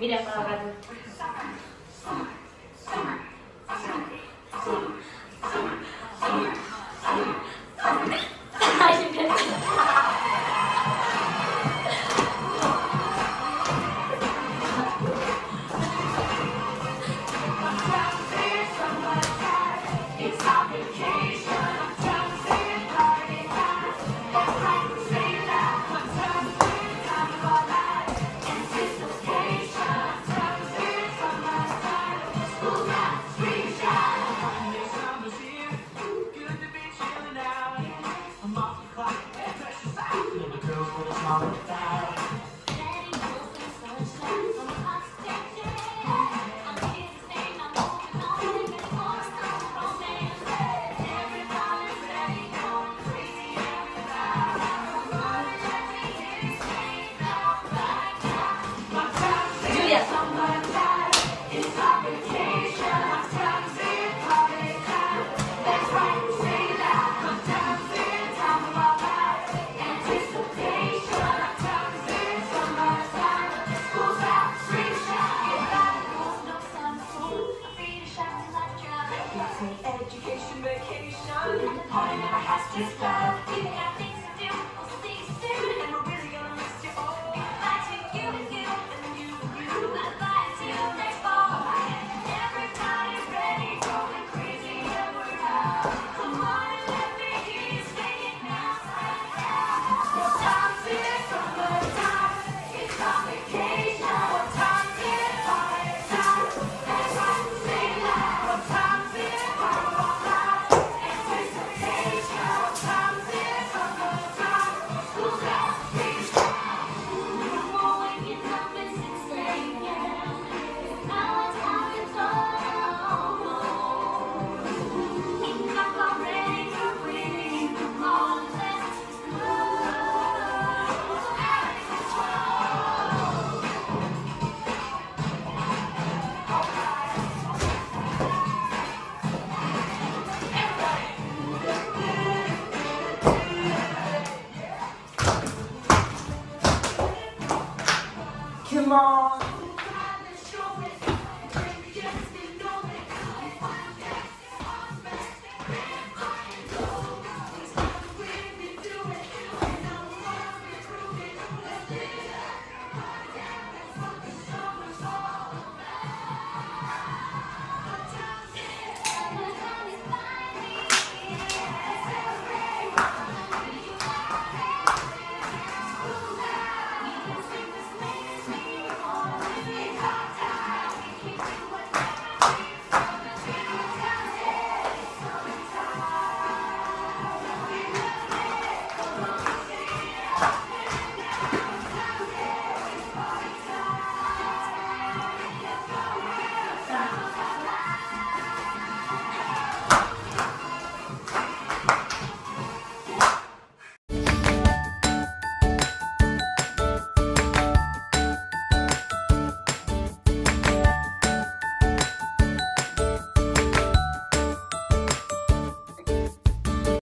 Mira para acá. Come on.